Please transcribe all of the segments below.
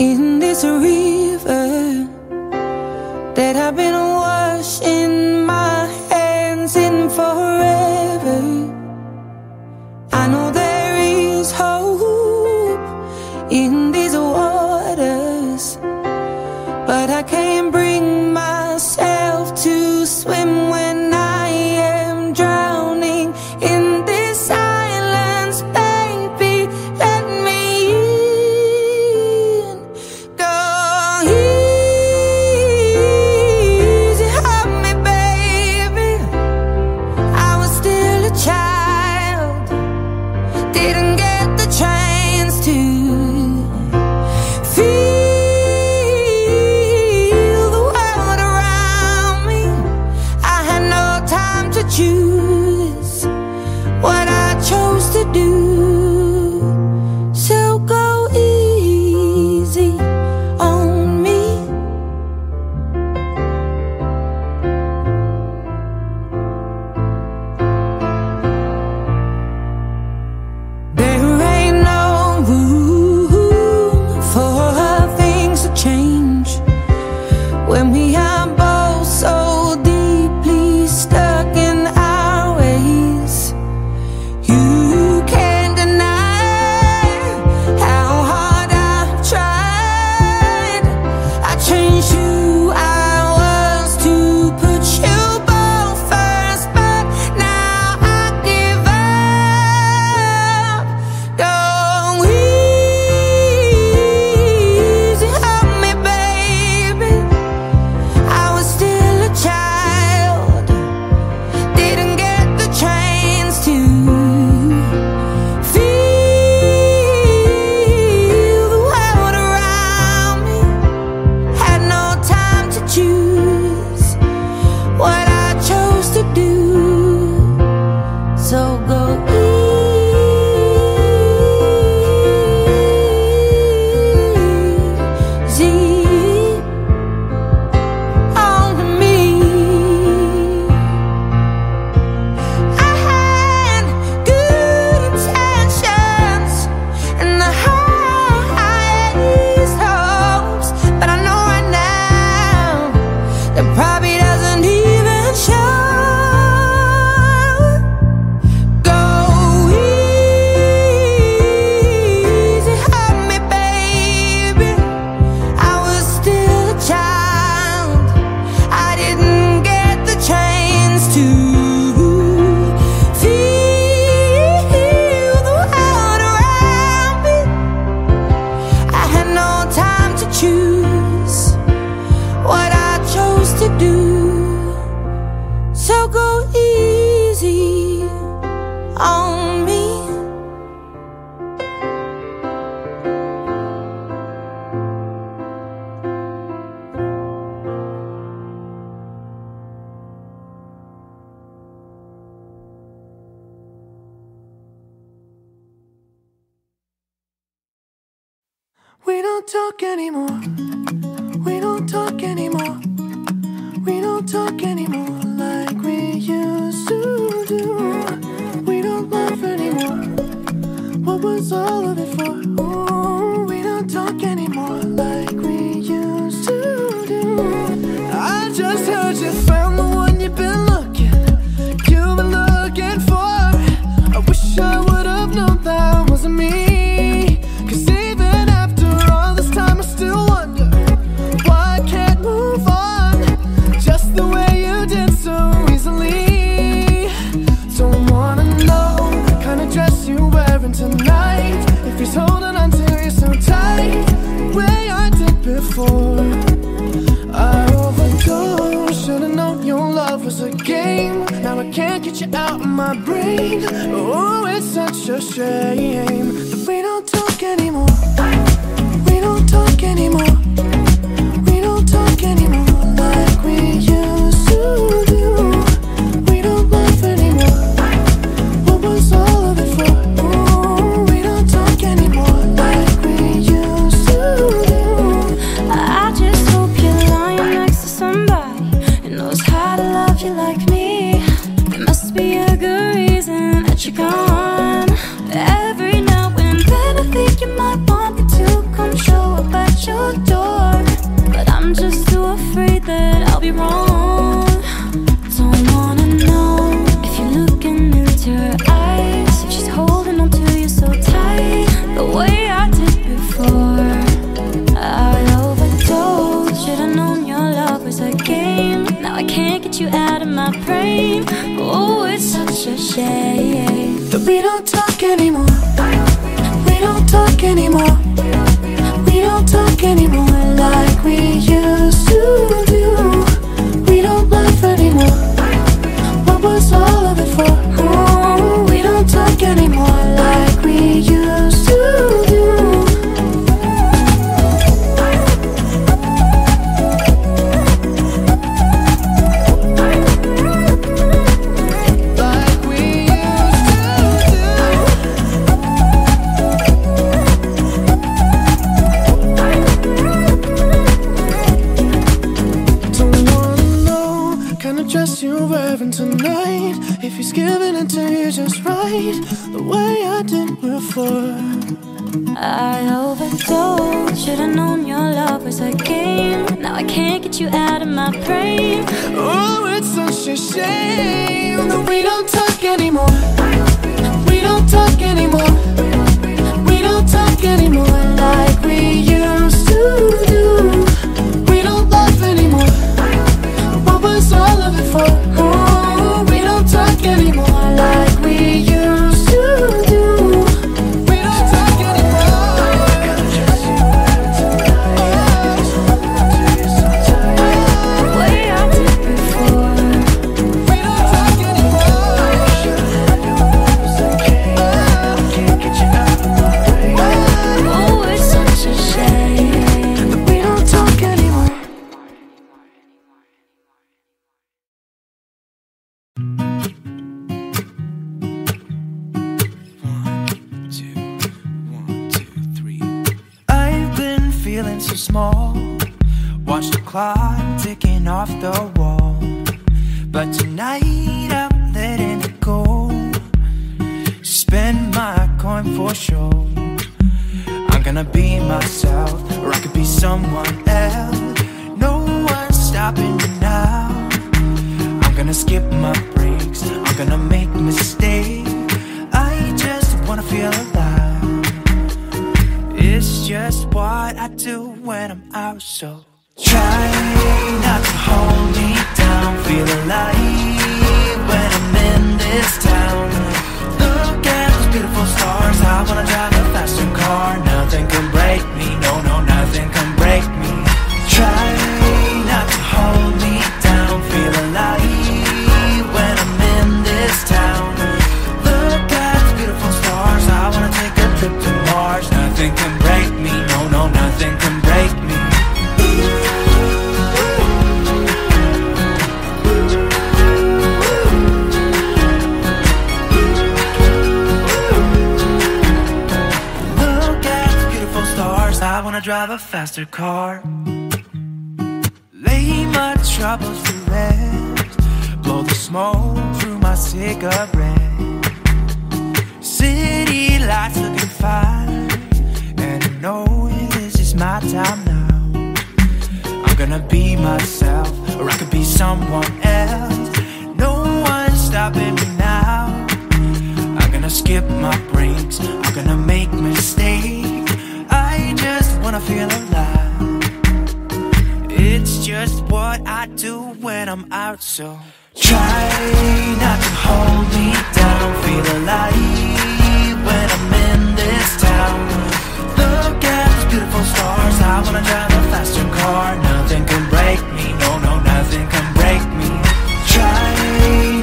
in this river that I've been washing my hands in forever. I know there is hope in these waters, but I can't bring myself to swim when I am drowning in this silence. Baby, let me in. Go easy on me, baby. I was still a child, didn't get the chance to feel choose what I chose to do. So go easy on me. There ain't no room for things to change when we are both so deeply stuck. So go easy on me. I had good intentions and the highest hopes, but I know right now that probably doesn't even show. Choose what I chose to do, so go easy on me. We don't talk anymore, we don't talk anymore, we don't talk anymore like we used to do. We don't laugh anymore, what was all of it for? Ooh, we don't talk anymore like we used to do. I just heard you found the one you've been looking, you've been looking for. I wish I would've known that wasn't me. Can't get you out of my brain. Oh, it's such a shame that we don't talk anymore. We don't talk anymore. We don't talk anymore like we used to do. We don't laugh anymore, what was all of it for? Oh, we don't talk anymore like we used to do. I just hope you're lying next to somebody who knows how to love you like me. Must be a good reason that you're gone. Every now and then I think you might want me to. talk anymore. We don't talk anymore. We don't talk anymore like we used to do. We don't laugh anymore. What was all of it for? Oh, we don't talk anymore like we used to do. Tonight, if he's giving it to you just right, the way I did before. I overdosed, should've known your love was a game. Now I can't get you out of my brain. Oh, it's such a shame that we don't talk anymore. We don't talk anymore. We don't talk anymore like we used to do. We don't laugh anymore. What was all of it for? Drive a faster car, lay my troubles to rest, blow the smoke through my cigarette. City lights looking fine, and I know this is my time now. I'm gonna be myself, or I could be someone else. No one's stopping me now. I'm gonna skip my breaks, I'm gonna make mistakes. I feel alive. It's just what I do when I'm out, so try not to hold me down. Feel alive when I'm in this town. Look at those beautiful stars. I wanna drive a faster car. Nothing can break me. No, no, nothing can break me. Try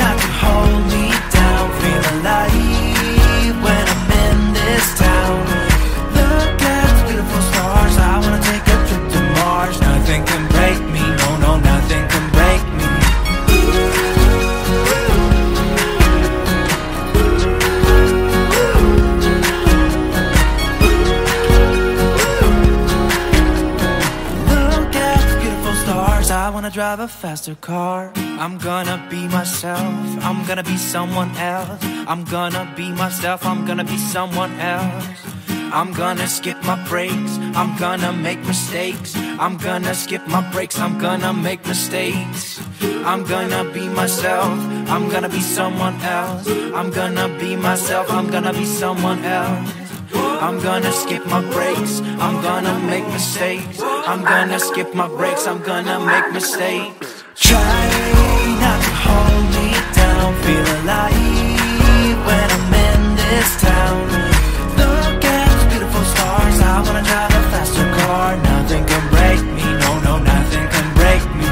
not to hold me down. Feel alive when I'm in this town. I wanna take a trip to Mars. Nothing can break me, no, no, nothing can break me. Look at the beautiful stars. I wanna drive a faster car. I'm gonna be myself, I'm gonna be someone else. I'm gonna be myself, I'm gonna be someone else. I'm gonna skip my breaks, I'm gonna make mistakes. I'm gonna skip my breaks, I'm gonna make mistakes. I'm gonna be myself, I'm gonna be someone else. I'm gonna be myself, I'm gonna be someone else. I'm gonna skip my breaks, I'm gonna make mistakes. I'm gonna skip my breaks, I'm gonna make mistakes. Try not to hold me down, feel alive when I'm in this this town. Look at those beautiful stars. I wanna drive a faster car. Nothing can break me, no, no, nothing can break me.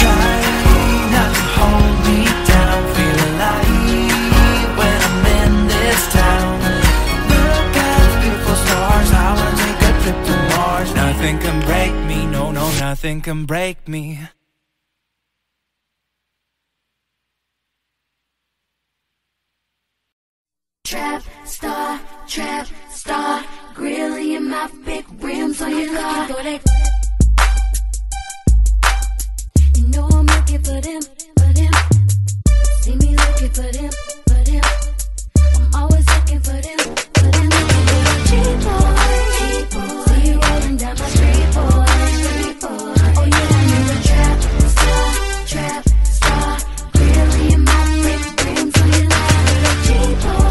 Try not to hold me down. Feel alive when I'm in this town. Look at those beautiful stars. I wanna take a trip to Mars. Nothing can break me, no, no, nothing can break me. Trap star, grilling in my big rims on your car. You know I'm looking for them, for them. See me looking for them, for them. I'm always looking for them, for them. Cheap boy, see you rolling down my street, boy, street boy. Oh yeah, I know the trap star, grilling in my big rims on your car. Cheap boy.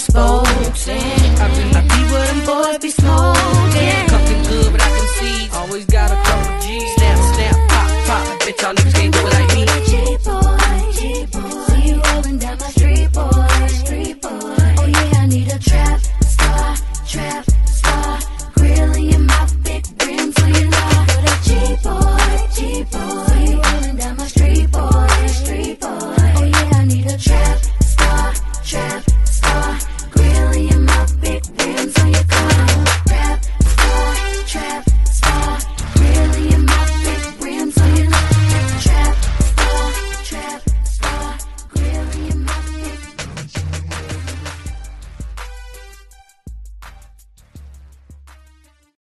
Spokes, and I be where them boys be smoking.